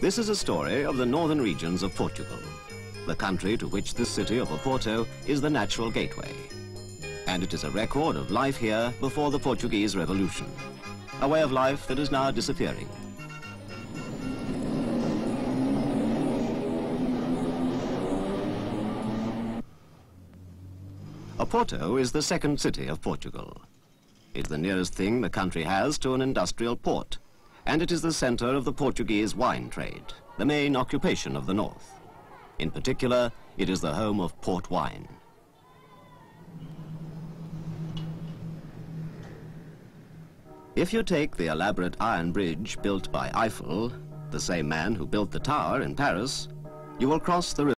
This is a story of the northern regions of Portugal, the country to which this city of Oporto is the natural gateway. And it is a record of life here before the Portuguese Revolution, a way of life that is now disappearing. Oporto is the second city of Portugal. It's the nearest thing the country has to an industrial port, and it is the center of the Portuguese wine trade, the main occupation of the north. In particular, it is the home of port wine. If you take the elaborate iron bridge built by Eiffel, the same man who built the tower in Paris, you will cross the river.